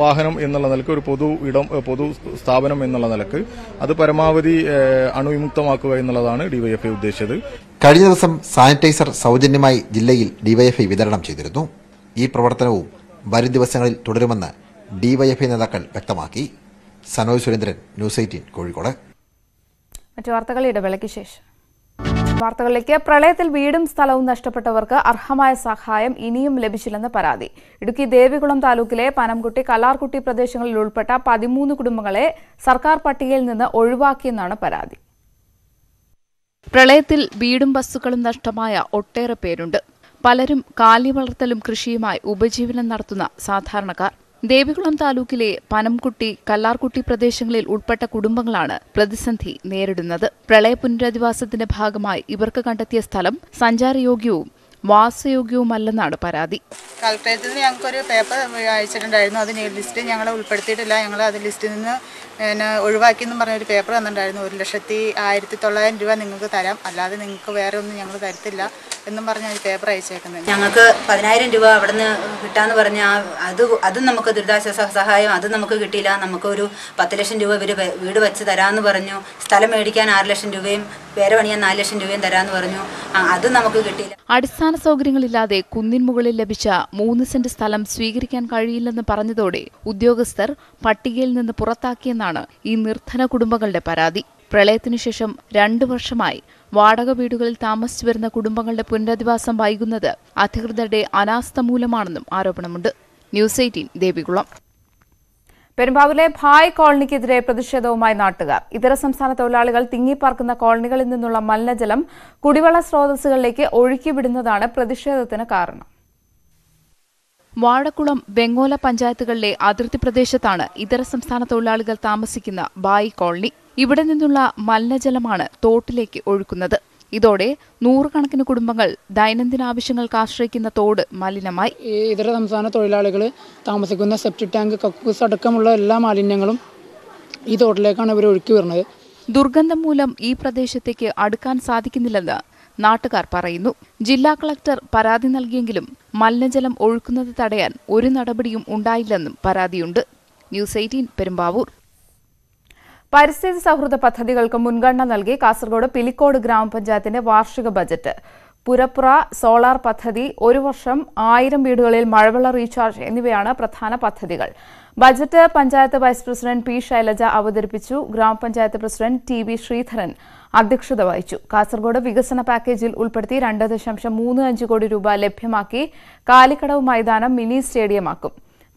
വാഹനം എന്നുള്ള നിലക്ക് ഒരു പൊതു ഇടം പൊതു സ്ഥാപനം എന്നുള്ള നിലക്ക് അത് പരമാവധി അണുവിമുക്തമാക്കുക എന്നുള്ളതാണ് ഡിവൈഎഫ്ഐ ഉദ്ദേശിച്ചത്. കഴിഞ്ഞ ദിവസം സാനിറ്റൈസർ സൗജന്യമായി ജില്ലയിൽ ഡിവൈഎഫ്ഐ വിതരണം ചെയ്തിരുന്നു. ഈ പ്രവർത്തനവും വരും ദിവസങ്ങളിൽ തുടരുമെന്ന് ഡിവൈഎഫ്ഐ നേതാക്കൾ വ്യക്തമാക്കി. സനോജ് സുരേന്ദ്രൻ, news eighteen Kozhikode. മറ്റു വാർത്തകൾ ഇടവേളയ്ക്ക് ശേഷം. വാർത്തകളിലേക്ക്. പ്രളയത്തിൽ വീടും സ്ഥലവും നഷ്ടപ്പെട്ടവർക്ക് അർഹമായ സഹായം ഇനിയും ലഭിച്ചില്ലെന്ന് പരാതി. ഇടുക്കി ദേവികുളം താലൂക്കിലെ പനംകുട്ടി കല്ലാർകുട്ടി പ്രദേശങ്ങളിൽ ഉൾപ്പെട്ട പതിമൂന്ന് കുടുംബങ്ങളെ സർക്കാർ പട്ടികയിൽ നിന്ന് ഒഴിവാക്കിയെന്നാണ് പരാതി. പ്രളയത്തിൽ വീടും വസ്തുക്കളും നഷ്ടമായ ഒട്ടേറെ പേരുണ്ട്. പലരും കാലി വളർത്തലും കൃഷിയുമായി ഉപജീവനം നടത്തുന്ന സാധാരണക്കാർ. ദേവികുളം താലൂക്കിലെ പനംകുട്ടി കല്ലാർകുട്ടി പ്രദേശങ്ങളിൽ ഉൾപ്പെട്ട കുടുംബങ്ങളാണ് പ്രതിസന്ധി നേരിടുന്നത്. പ്രളയ പുനരധിവാസത്തിന്റെ ഭാഗമായി ഇവർക്ക് കണ്ടെത്തിയ സ്ഥലം സഞ്ചാരയോഗ്യവും വാസയോഗ്യവുമല്ലെന്നാണ് പരാതി. കളക്ടറേറ്റിൽ നിന്ന് ഞങ്ങൾക്കൊരു പേപ്പർ അയച്ചിട്ടുണ്ടായിരുന്നു. അത് ലിസ്റ്റ് ഞങ്ങളെ ഉൾപ്പെടുത്തിയിട്ടില്ല. ഞങ്ങൾ അത് ലിസ്റ്റിൽ നിന്ന് And Uruaki in the Marine paper and then Lashati, I did the line, Duan in the Taram, Aladdin in Kuver on the Yanga Tartilla, and the Marine paper I second. Yangaka, Panai and Duva, Vitana Varna, Adu, Adanamaka Dudas, Sahai, Adanamaka Gitila, Namakuru, Patrician Duva, Vidovets, the Ran Varno, Stalamedica and Arlash and Duvim, Peravani and Eilish and Duvim, the Ran Varno, Adanamaka Gitila. Adisana Sogringalilla, the Kundin Mughal Labicha, Moon sent Stalam, Swigrik and Karil and the Paranadode, Udiogaster, Patigal and the Purataki and ഈ നിർധന കുടുംബങ്ങളുടെ പരാതി പ്രളയത്തിനു ശേഷം രണ്ട് വർഷമായി വാടക വീടുകളിൽ താമസിച്ചു വരുന്ന കുടുംബങ്ങളുടെ പുനരധിവാസം വൈകുന്നത് അധികൃതരുടെ അനാസ്ഥ മൂലമാണെന്നും ആരോപണമുണ്ട് ന്യൂസ് eighteen ദേവികുളം പെരുമ്പാവൂരിലെ ഭായ് കോളനിക്കെതിരെ പ്രതിഷേധവുമായി നാട്ടുകാർ ഇതര സംസ്ഥാന തൊഴിലാളികൾ തിങ്ങിപ്പാർക്കുന്ന കോളനികളിൽ നിന്നുള്ള മലിനജലം കുടിവെള്ള സ്രോതസ്സുകളിലേക്ക് ഒഴുക്കിവിടുന്നതാണ് പ്രതിഷേധത്തിന് കാരണം വാടക്കുളം വെങ്ങോല പഞ്ചായത്തുകളിലെ അതിർത്തി പ്രദേശത്താണ് ഇതര സംസ്ഥാന തൊഴിലാളികൾ താമസിക്കുന്ന ഭായ് കോളനി. ഇവിടെ നിന്നുള്ള മലിനജലമാണ് തോട്ടിലേക്ക് ഒഴുക്കുന്നത്. ഇതോടെ നൂറുകണക്കിന് കുടുംബങ്ങൾ ദൈനംദിന ആവശ്യങ്ങൾക്ക് ആശ്രയിക്കുന്ന തോട് മലിനമായി. ഇതര സംസ്ഥാന തൊഴിലാളികൾ താമസിക്കുന്ന സെപ്റ്റിക് ടാങ്ക്, കക്കൂസ് അടക്കമുള്ള എല്ലാ മാലിന്യങ്ങളും ഈ തോട്ടിലേക്കാണ് ഇവർ ഒഴുക്കി വരുന്നത്. ദുർഗന്ധം മൂലം ഈ പ്രദേശത്തേക്ക് അടുക്കാൻ സാധിക്കുന്നില്ലെന്ന് നാട്ടുകാർ പറയുന്നു. ജില്ലാ കളക്ടർ പരാതി നൽകിയെങ്കിലും മലിനജലം ഒഴുക്കുന്നത് തടയാൻ ഒരു നടപടിയും ഉണ്ടായില്ലെന്നും പരാതിയുണ്ട്. News eighteen Perumbavoor. പരിസ്ഥിതി സൗഹൃദ പദ്ധതികൾക്ക് മുൻഗണന നൽകി കാസർഗോഡ് പിലിക്കോട് ഗ്രാമപഞ്ചായത്തിന്റെ വാർഷിക ബജറ്റ് പുരപ്പുറ സോളാർ പദ്ധതി, ഒരു വർഷം ആയിരം വീടുകളിൽ മഴവെള്ള റീചാർജ് എന്നിവയാണ് പ്രധാന പദ്ധതികൾ. Budget panchayat vice president പി ശൈലജ അവതരിപ്പിച്ചു. ഗ്രാമപഞ്ചായത്ത് പ്രസിഡന്റ് ടി വി ശ്രീധരൻ അധ്യക്ഷത വഹിച്ചു. കാസർഗോഡ് വികസന പാക്കേജിൽ ഉൾപ്പെടുത്തി രണ്ട് ദശാംശം മൂന്ന് അഞ്ച് കോടി രൂപ ലഭ്യമാക്കി കാലിക്കടവ് മൈതാനം മിനി സ്റ്റേഡിയമാക്കും.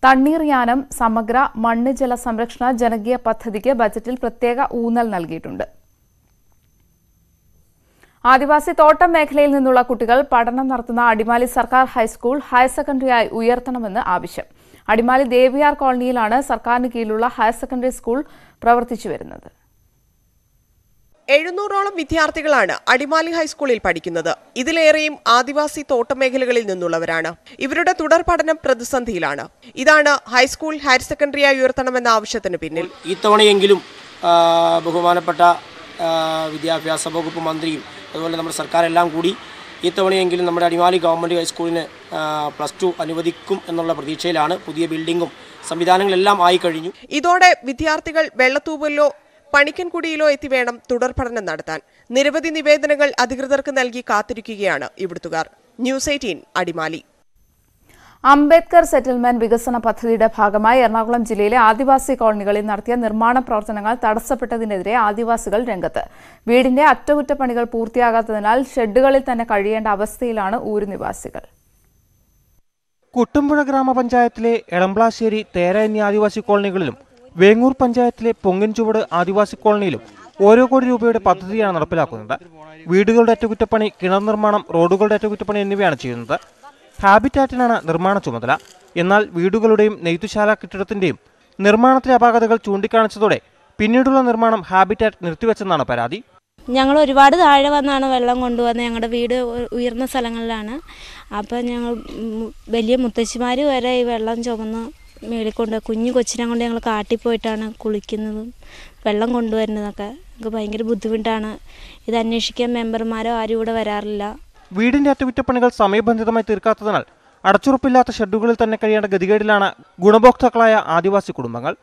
തണ്ണീർ യാനം സമഗ്ര മണ്ണ് ജല സംരക്ഷണ ജനകീയ പദ്ധതിക്ക് ബജറ്റിൽ പ്രത്യേക ഊന്നൽ നൽകിയിട്ടുണ്ട്. ആദിവാസി തോട്ടം മേഖലയിൽ നിന്നുള്ള കുട്ടികൾ പഠനം നടത്തുന്ന അടിമാലി സർക്കാർ ഹൈസ്കൂൾ ഹയർ സെക്കൻഡറിയായി ഉയർത്തണമെന്ന് ആവശ്യം. അടിമാലി ദേവിയാർ കോളനിയിലാണ് സർക്കാരിന് കീഴിലുള്ള ഹയർ സെക്കൻഡറി സ്കൂൾ പ്രവർത്തിച്ചു വരുന്നത്. എഴുന്നൂറോളം വിദ്യാർത്ഥികളാണ് അടിമാലി ഹൈസ്കൂളിൽ പഠിക്കുന്നത്. ഇതിലേറെയും ആദിവാസി തോട്ടമേഖലകളിൽ നിന്നുള്ളവരാണ്. ഇവരുടെ തുടർ പഠനം പ്രതിസന്ധിയിലാണ്. ഇതാണ് ഹൈസ്കൂൾ ഹയർ സെക്കൻഡറിയായി ഉയർത്തണമെന്ന ആവശ്യത്തിന് പിന്നിൽ. ഇത്തവണയെങ്കിലും ബഹുമാനപ്പെട്ട വിദ്യാഭ്യാസ വകുപ്പ് മന്ത്രിയും അതുപോലെ നമ്മുടെ സർക്കാരെല്ലാം കൂടി ഇത്തവണയെങ്കിലും നമ്മുടെ അടിമാലി ഗവൺമെൻറ് ഹൈസ്കൂളിന് പ്ലസ് ടു അനുവദിക്കും എന്നുള്ള പ്രതീക്ഷയിലാണ്. പുതിയ ബിൽഡിങ്ങും സംവിധാനങ്ങളെല്ലാം ആയി കഴിഞ്ഞു. ഇതോടെ വിദ്യാർത്ഥികൾ വെള്ളത്തൂവലിലോ പണിക്കൻകുടിയിലോ എത്തി വേണം തുടർ പഠനം നടത്താൻ. നിരവധി നിവേദനങ്ങൾ അധികൃതർക്ക് നൽകി കാത്തിരിക്കുകയാണ് ഇവിടുത്തുകാർ. News eighteen Adimali. Ambedkar settlement വികസന പദ്ധതിയുടെ ഭാഗമായി എറണാകുളം ജില്ലയിലെ ആദിവാസി കോളനികളിൽ നടത്തിയ നിർമ്മാണ പ്രവർത്തനങ്ങൾ തടസ്സപ്പെട്ടതിനെതിരെ ആദിവാസികൾ രംഗത്ത്. വീടിന്റെ അറ്റകുറ്റപ്പണികൾ പൂർത്തിയാകാത്തതിനാൽ ഷെഡുകളിൽ തന്നെ കഴിയേണ്ട അവസ്ഥയിലാണ് ഊരു നിവാസികൾ. കുട്ടുംപുഴ ഗ്രാമപഞ്ചായത്തിലെ എളംപ്ലാശ്ശേരി, തേര എന്നീ ആദിവാസി കോളനികളിലും വേങ്ങൂർ പഞ്ചായത്തിലെ പൊങ്ങൻചുവട് ആദിവാസി കോളനിയിലും ഓരോ കോടി രൂപയുടെ പദ്ധതിയാണ് നടപ്പിലാക്കുന്നത്. വീടുകളുടെ അറ്റകുറ്റപ്പണി, കിണർ നിർമ്മാണം, റോഡുകളുടെ അറ്റകുറ്റപ്പണി എന്നിവയാണ് ചെയ്യുന്നത്. ഹാബിറ്റാറ്റിനാണ് നിർമ്മാണ ചുമതല. എന്നാൽ വീടുകളുടെയും നെയ്ത്തുശാല കെട്ടിടത്തിന്റെയും നിർമ്മാണത്തിലെ അപാകതകൾ ചൂണ്ടിക്കാണിച്ചതോടെ പിന്നീടുള്ള നിർമ്മാണം ഹാബിറ്റാറ്റ് നിർത്തിവെച്ചെന്നാണ് പരാതി. ഞങ്ങൾ ഒരുപാട് താഴെ വന്നാണ് വെള്ളം കൊണ്ടുവന്നത്. ഞങ്ങളുടെ വീട് ഉയർന്ന സ്ഥലങ്ങളിലാണ്. അപ്പം ഞങ്ങൾ വലിയ മുത്തശ്ശിമാർ വരെ ഈ വെള്ളം ചുമന്ന് മേളിക്കൊണ്ട് കുഞ്ഞു കൊച്ചിനെ കൊണ്ട് ഞങ്ങൾ കാട്ടിൽ പോയിട്ടാണ് കുളിക്കുന്നതും വെള്ളം കൊണ്ടുവരുന്നതൊക്കെ. ഞങ്ങൾക്ക് ഭയങ്കര ബുദ്ധിമുട്ടാണ്. ഇത് അന്വേഷിക്കാൻ മെമ്പർമാരോ ആരും ഇവിടെ വരാറില്ല. വീടിന്റെ അറ്റകുറ്റപ്പണികൾ സമയബന്ധിതമായി തീർക്കാത്തതിനാൽ അടച്ചുറപ്പില്ലാത്ത ഷെഡുകളിൽ തന്നെ കഴിയേണ്ട ഗതികേടിലാണ് ഗുണഭോക്താക്കളായ ആദിവാസി കുടുംബങ്ങൾ.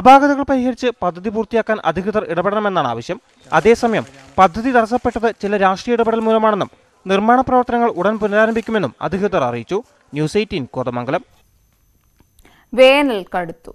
അപാകതകൾ പരിഹരിച്ച് പദ്ധതി പൂർത്തിയാക്കാൻ അധികൃതർ ഇടപെടണമെന്നാണ് ആവശ്യം. അതേസമയം പദ്ധതി തടസ്സപ്പെട്ടത് ചില രാഷ്ട്രീയ ഇടപെടൽ മൂലമാണെന്നും നിർമ്മാണ പ്രവർത്തനങ്ങൾ ഉടൻ പുനരാരംഭിക്കുമെന്നും അധികൃതർ അറിയിച്ചു. News eighteen Kothamangalam. വേനൽ കടുത്തു.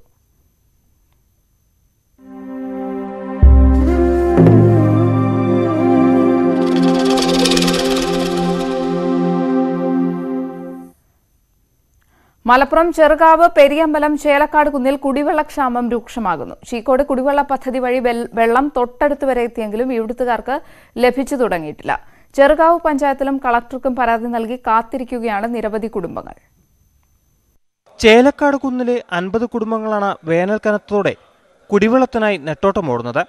മലപ്പുറം ചെറുകാവ് പെരിയമ്പലം ചേലക്കാട് കുന്നിൽ കുടിവെള്ളക്ഷാമം രൂക്ഷമാകുന്നു. ചീക്കോട് കുടിവെള്ള പദ്ധതി വഴി വെള്ളം തൊട്ടടുത്ത് വരെ എത്തിയെങ്കിലും ഇവിടുത്തുകാർക്ക് ലഭിച്ചു തുടങ്ങിയിട്ടില്ല. ചെറുകാവ് പഞ്ചായത്തിലും കളക്ടർക്കും പരാതി നൽകി കാത്തിരിക്കുകയാണ് നിരവധി കുടുംബങ്ങൾ. ചേലക്കാട് കുന്നിലെ അൻപത് കുടുംബങ്ങളാണ് വേനൽ കനത്തോടെ കുടിവെള്ളത്തിനായി നെട്ടോട്ടമോടുന്നത്.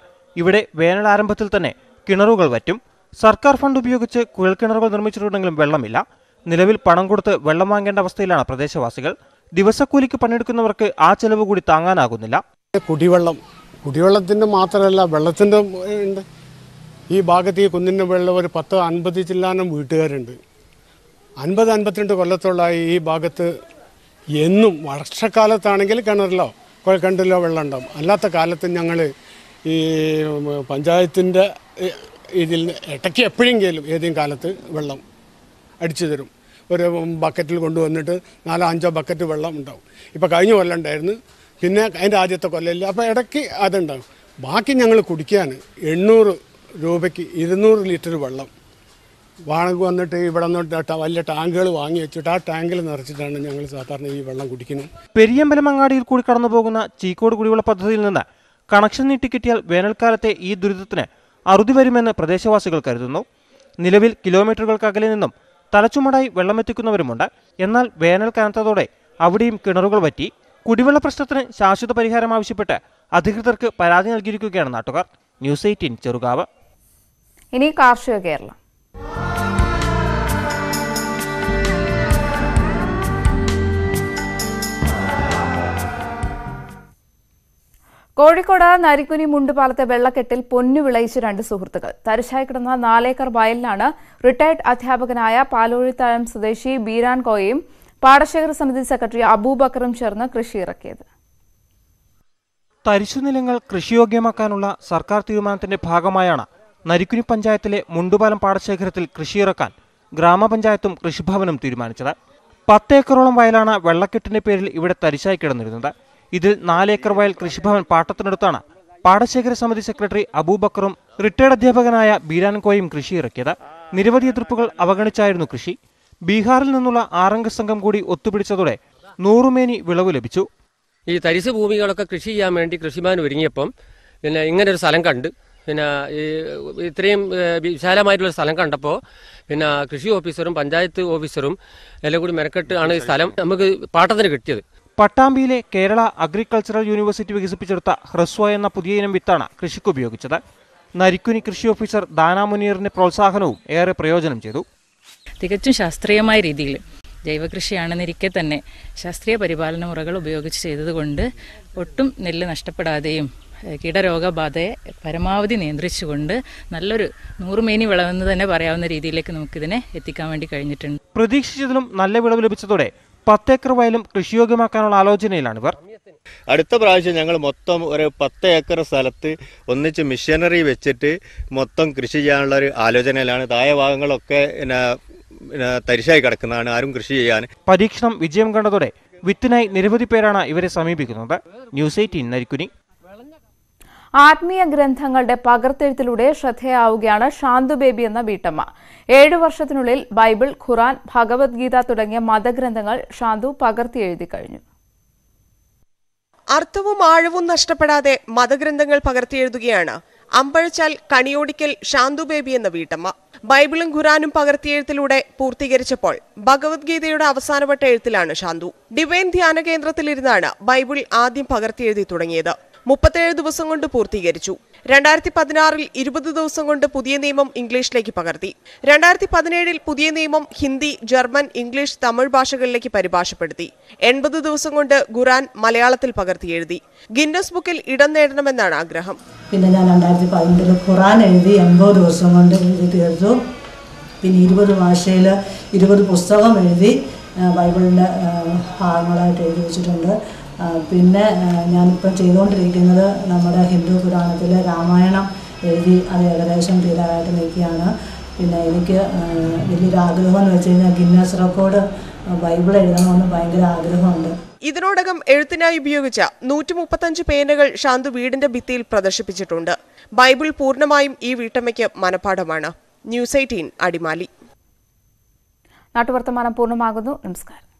ഇവിടെ വേനൽ ആരംഭത്തിൽ തന്നെ കിണറുകൾ വറ്റും. സർക്കാർ ഫണ്ട് ഉപയോഗിച്ച് കുഴൽക്കിണറുകൾ നിർമ്മിച്ചിട്ടുണ്ടെങ്കിലും വെള്ളമില്ല. നിലവിൽ പണം കൊടുത്ത് വെള്ളം വാങ്ങേണ്ട അവസ്ഥയിലാണ് പ്രദേശവാസികൾ. ദിവസക്കൂലിക്ക് പണിയെടുക്കുന്നവർക്ക് ആ ചെലവ് കൂടി താങ്ങാനാകുന്നില്ല. കുടിവെള്ളം കുടിവെള്ളത്തിന്റെ മാത്രമല്ല വെള്ളത്തിന്റെ ഉണ്ട്. ഈ ഭാഗത്ത് ഈ കുന്നിൻ്റെ വെള്ളം ഒരു പത്ത് അൻപത് ചില്ലാനം വീട്ടുകാരുണ്ട്. അൻപത് അൻപത്തിരണ്ട് കൊല്ലത്തോളമായി ഈ ഭാഗത്ത് എന്നും വർഷക്കാലത്താണെങ്കിൽ കിണറിലോ കുഴൽക്കിണറിലോ വെള്ളം ഉണ്ടാകും. അല്ലാത്ത കാലത്ത് ഞങ്ങൾ ഈ പഞ്ചായത്തിൻ്റെ ഇതിൽ ഇടയ്ക്ക് എപ്പോഴെങ്കിലും ഏതെങ്കിലും കാലത്ത് വെള്ളം അടിച്ചു തരും. ഒരു ബക്കറ്റിൽ കൊണ്ടുവന്നിട്ട് നാലോ അഞ്ചോ ബക്കറ്റ് വെള്ളം ഉണ്ടാവും. ഇപ്പോൾ കഴിഞ്ഞ കൊല്ലം ഉണ്ടായിരുന്നു, പിന്നെ അതിൻ്റെ ആദ്യത്തെ കൊല്ലമില്ല. അപ്പോൾ ഇടയ്ക്ക് അതുണ്ടാകും. ബാക്കി ഞങ്ങൾ കുടിക്കാൻ എണ്ണൂറ് രൂപയ്ക്ക് ഇരുന്നൂറ് ലിറ്റർ വെള്ളം വാങ്ങി വന്നിട്ട് ഇവിടെ നിന്നിട്ട് വലിയ ടാങ്കുകൾ വാങ്ങി വെച്ചിട്ട് ആ ടാങ്കിൽ നിറച്ചിട്ടാണ് ഞങ്ങൾ സാധാരണ ഈ വെള്ളം കുടിക്കുന്നത്. പെരിയമ്പലം അങ്ങാടിയിൽ കൂടി കടന്നു പോകുന്ന ചീക്കോട് കുടിവെള്ള പദ്ധതിയിൽ നിന്ന് കണക്ഷൻ നീട്ടിക്കിട്ടിയാൽ വേനൽക്കാലത്തെ ഈ ദുരിതത്തിന് അറുതി വരുമെന്ന് പ്രദേശവാസികൾ കരുതുന്നു. നിലവിൽ കിലോമീറ്ററുകൾക്കകലെ നിന്നും തലച്ചുമടായി വെള്ളമെത്തിക്കുന്നവരുമുണ്ട്. എന്നാൽ വേനൽ കനത്തതോടെ അവിടെയും കിണറുകൾ വറ്റി. കുടിവെള്ള പ്രശ്നത്തിന് ശാശ്വത പരിഹാരം ആവശ്യപ്പെട്ട് അധികൃതർക്ക് പരാതി നൽകിയിരിക്കുകയാണ് നാട്ടുകാർ. News eighteen Cherukavu. ഇനി കാർഷിക കേരളം. കോഴിക്കോട് നരിക്കുനി മുണ്ടുപാലത്തെ വെള്ളക്കെട്ടിൽ പൊന്നു വിളയിച്ച രണ്ട് സുഹൃത്തുക്കൾ. തരിശായി കിടന്ന നാലേക്കർ വയലിലാണ് റിട്ടയർഡ് അധ്യാപകനായ പാലോഴിത്താഴം സ്വദേശി ബീരാൻ കോയയും പാടശേഖര സമിതി സെക്രട്ടറി അബൂബക്കറും ചേർന്ന് കൃഷി ഇറക്കിയത്. തരിശുനിലങ്ങൾ കൃഷിയോഗ്യമാക്കാനുള്ള സർക്കാർ തീരുമാനത്തിന്റെ ഭാഗമായാണ് നരിക്കുനി പഞ്ചായത്തിലെ മുണ്ടുപാലം പാടശേഖരത്തിൽ കൃഷിയിറക്കാൻ ഗ്രാമപഞ്ചായത്തും കൃഷിഭവനും തീരുമാനിച്ചത്. പത്തേക്കറോളം വയലാണ് വെള്ളക്കെട്ടിന്റെ പേരിൽ ഇവിടെ തരിശായി കിടന്നിരുന്നത്. ഇതിൽ നാലേക്കർ വയൽ കൃഷിഭവൻ പാട്ടത്തിനടുത്താണ് പാടശേഖര സമിതി സെക്രട്ടറി അബൂബക്കറും റിട്ടയർഡ് അധ്യാപകനായ ബീരാൻ കോയയും കൃഷി ഇറക്കിയത്. നിരവധി എതിർപ്പുകൾ അവഗണിച്ചായിരുന്നു കൃഷി. ബീഹാറിൽ നിന്നുള്ള ആറംഗ സംഘം കൂടി ഒത്തുപിടിച്ചതോടെ നൂറുമേനി വിളവ് ലഭിച്ചു. ഈ തരിശ് ഭൂമികളൊക്കെ കൃഷി ചെയ്യാൻ വേണ്ടി കൃഷിമാൻ ഒരുങ്ങിയപ്പം പിന്നെ ഇങ്ങനൊരു സ്ഥലം കണ്ട് പിന്നെ ഈ ഇത്രയും വിശാലമായിട്ടുള്ള സ്ഥലം കണ്ടപ്പോൾ പിന്നെ കൃഷി ഓഫീസറും പഞ്ചായത്ത് ഓഫീസറും എല്ലാം കൂടി മെനക്കെട്ട് ആണ് ഈ സ്ഥലം നമുക്ക് പാട്ടത്തിന് കിട്ടിയത്. പട്ടാമ്പിയിലെ കേരള അഗ്രികൾച്ചറൽ യൂണിവേഴ്സിറ്റി വികസിപ്പിച്ചെടുത്ത ഹ്രസ്വ എന്ന പുതിയ ഇനം വിത്താണ് കൃഷിക്ക് ഉപയോഗിച്ചത്. നരിക്കുനി കൃഷി ഓഫീസർ ദാനാ മുനീറിന്റെ പ്രോത്സാഹനവും ഏറെ പ്രയോജനം ചെയ്തു. തികച്ചും ശാസ്ത്രീയമായ രീതിയിൽ ജൈവകൃഷിയാണെന്നിരിക്കെ തന്നെ ശാസ്ത്രീയ പരിപാലന മുറകൾ ഉപയോഗിച്ച് ചെയ്തതുകൊണ്ട് ഒട്ടും നെല്ല് നഷ്ടപ്പെടാതെയും കീടരോഗബാധയെ പരമാവധി നിയന്ത്രിച്ചുകൊണ്ട് നല്ലൊരു നൂറുമേനി വിളവെന്ന് തന്നെ പറയാവുന്ന രീതിയിലേക്ക് നമുക്കിതിനെ എത്തിക്കാൻ വേണ്ടി കഴിഞ്ഞിട്ടുണ്ട്. പ്രതീക്ഷിച്ചതിലും നല്ല വിളവ് ലഭിച്ചതോടെ പത്തേക്കർ വയലും കൃഷിയോഗ്യമാക്കാനുള്ള ആലോചനയിലാണിവർ. അടുത്ത പ്രാവശ്യം ഞങ്ങൾ മൊത്തം ഒരു പത്ത് ഏക്കർ സ്ഥലത്ത് ഒന്നിച്ച് മിഷനറി വെച്ചിട്ട് മൊത്തം കൃഷി ചെയ്യാനുള്ള ഒരു ആലോചനയിലാണ്. താഴെ ഭാഗങ്ങളൊക്കെ തരിശായി കിടക്കുന്നതാണ്, ആരും കൃഷി ചെയ്യാൻ. പരീക്ഷണം വിജയം കണ്ടതോടെ വിത്തിനായി നിരവധി പേരാണ് ഇവരെ സമീപിക്കുന്നത്. News eighteen നരിക്കുനി. ആത്മീയ ഗ്രന്ഥങ്ങളുടെ പകർത്തെഴുത്തിലൂടെ ശ്രദ്ധയാവുകയാണ് ശാന്തു ബേബി എന്ന വീട്ടമ്മ. ഏഴു വർഷത്തിനുള്ളിൽ ബൈബിൾ, ഖുറാൻ, ഭഗവത്ഗീത തുടങ്ങിയ മതഗ്രന്ഥങ്ങൾ ശാന്തു പകർത്തി എഴുതി കഴിഞ്ഞു. അർത്ഥവും ആഴവും നഷ്ടപ്പെടാതെ മതഗ്രന്ഥങ്ങൾ പകർത്തിയെഴുതുകയാണ് അമ്പഴച്ചാൽ കണിയോടിക്കൽ ശാന്തു ബേബി എന്ന വീട്ടമ്മ. ബൈബിളും ഖുറാനും പകർത്തിയെഴുത്തിലൂടെ പൂർത്തീകരിച്ചപ്പോൾ ഭഗവത്ഗീതയുടെ അവസാനപ്പെട്ട എഴുത്തിലാണ് ശാന്തു. ഡിവൈൻ ധ്യാന കേന്ദ്രത്തിലിരുന്നാണ് ബൈബിൾ ആദ്യം പകർത്തിയെഴുതി തുടങ്ങിയത്. മുപ്പത്തേഴ് ദിവസം കൊണ്ട് പൂർത്തീകരിച്ചു. രണ്ടായിരത്തി പതിനാറിൽ ഇരുപത് ദിവസം കൊണ്ട് പുതിയ നിയമം ഇംഗ്ലീഷിലേക്ക് പകർത്തി. രണ്ടായിരത്തി പതിനേഴിൽ പുതിയ നിയമം ഹിന്ദി, ജർമ്മൻ, ഇംഗ്ലീഷ്, തമിഴ് ഭാഷകളിലേക്ക് പരിഭാഷപ്പെടുത്തി. എൺപത് ദിവസം കൊണ്ട് ഖുറാൻ മലയാളത്തിൽ പകർത്തി എഴുതി. ഗിന്നസ് ബുക്കിൽ ഇടം നേടണമെന്നാണ് ആഗ്രഹം. പിന്നെ ഞാൻ രണ്ടായിരത്തി പതിനെട്ടിൽ ഖുറാൻ എഴുതി എൺപത് ദിവസം കൊണ്ട് എഴുതി തീർത്തു. പിന്നെ ഇരുപത് ഭാഷയിൽ ഇരുപത് പുസ്തകം എഴുതി ബൈബിളിൻ്റെ ഭാഗങ്ങളായിട്ട് എഴുതി വെച്ചിട്ടുണ്ട്. പിന്നെ ഞാനിപ്പോൾ ചെയ്തുകൊണ്ടിരിക്കുന്നത് നമ്മുടെ ഹിന്ദു പുരാണത്തിലെ രാമായണം എഴുതി അത് ഏകദേശം തീരാറായിട്ട് നിൽക്കുകയാണ്. പിന്നെ എനിക്ക് വലിയൊരു ആഗ്രഹം എന്ന് വെച്ച് കഴിഞ്ഞാൽ ഗിന്നസ് റെക്കോർഡ് ബൈബിൾ എഴുതണമെന്ന് ഭയങ്കര ആഗ്രഹമുണ്ട്. ഇതിനോടകം എഴുത്തിനായി ഉപയോഗിച്ച നൂറ്റി മുപ്പത്തഞ്ച് പേനകൾ ശാന്തു വീടിന്റെ ഭിത്തിയിൽ പ്രദർശിപ്പിച്ചിട്ടുണ്ട്. ബൈബിൾ പൂർണ്ണമായും ഈ വീട്ടമ്മയ്ക്ക് മനഃപാഠമാണ്. News eighteen Adimali. നാട്ടുവർത്തമാനം പൂർണ്ണമാകുന്നു. നമസ്കാരം.